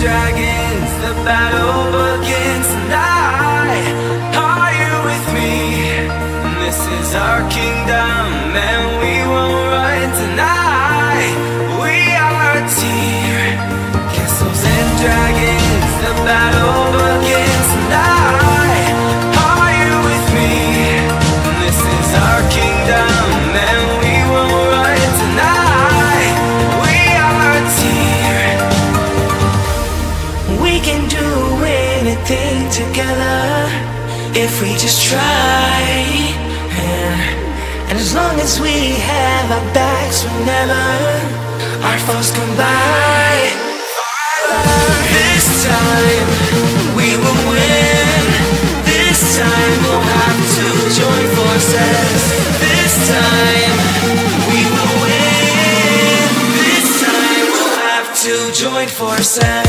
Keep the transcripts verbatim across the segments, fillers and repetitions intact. dragons, the battle begins, and I, are you with me? This is our kingdom, and we won't run tonight. We are a team, castles and dragons, the battle begins, and I, are you with me? This is our kingdom, and we won't run tonight. We are a team. We can do anything together if we just try. And as long as we have our backs, we'll never our foes come by. This time we will win. This time we'll have to join forces. This time we will win. This time we'll have to join forces.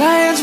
Lions